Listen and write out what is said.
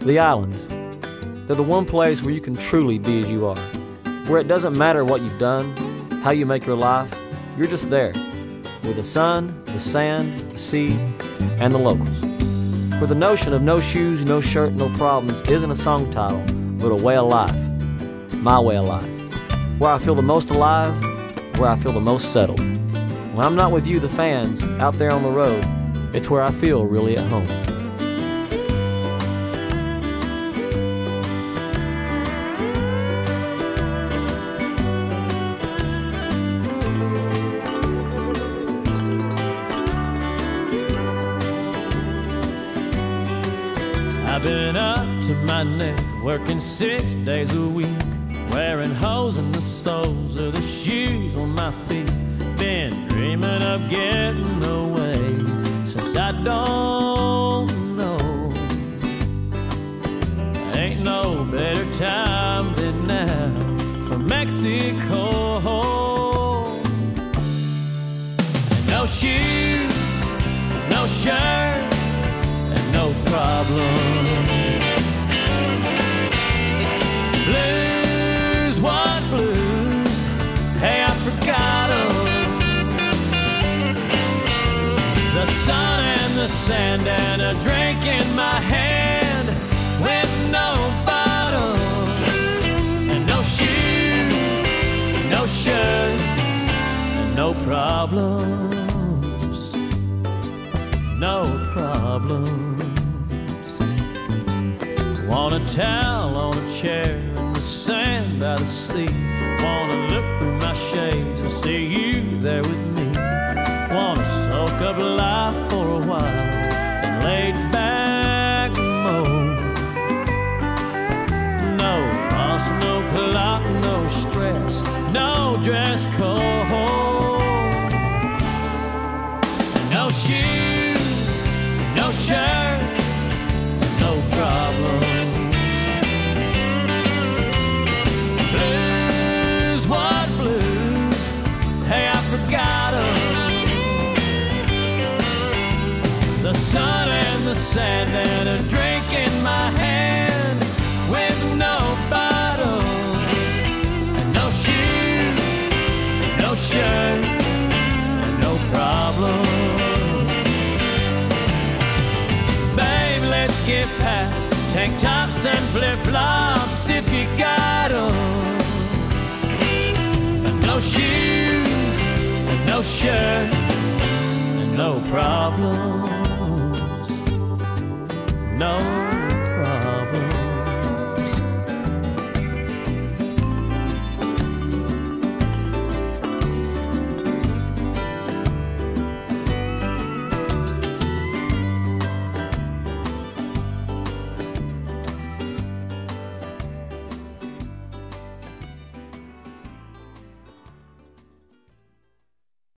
The islands. They're the one place where you can truly be as you are, where it doesn't matter what you've done, how you make your life, you're just there, with the sun, the sand, the sea, and the locals. Where the notion of no shoes, no shirt, no problems isn't a song title, but a way of life. My way of life. Where I feel the most alive, where I feel the most settled. When I'm not with you, the fans, out there on the road, it's where I feel really at home. I've been up to my neck, working 6 days a week, wearing holes in the soles of the shoes on my feet. Been dreaming of getting away since I don't know. Ain't no better time than now for Mexico. No shoes, no shirt, and no problem. Blues, what blues? Hey, I forgot 'em. The sun and the sand and a drink in my hand with no bottom. And no shoes, no shirt, and no problems. No problems. Want a towel on a chair in the sand by the sea. Want to look through my shades and see you there with me. Want to soak up life for a while and lay back and moan. No boss, no clock, no stress, no dress code. No shoes, no shirt, no problem. The sun and the sand and a drink in my hand with no bottle. And no shoes, and no shirt, and no problem. Babe, let's get past tank tops and flip-flops if you got 'em. And no shoes, and no shirt, and no problem. No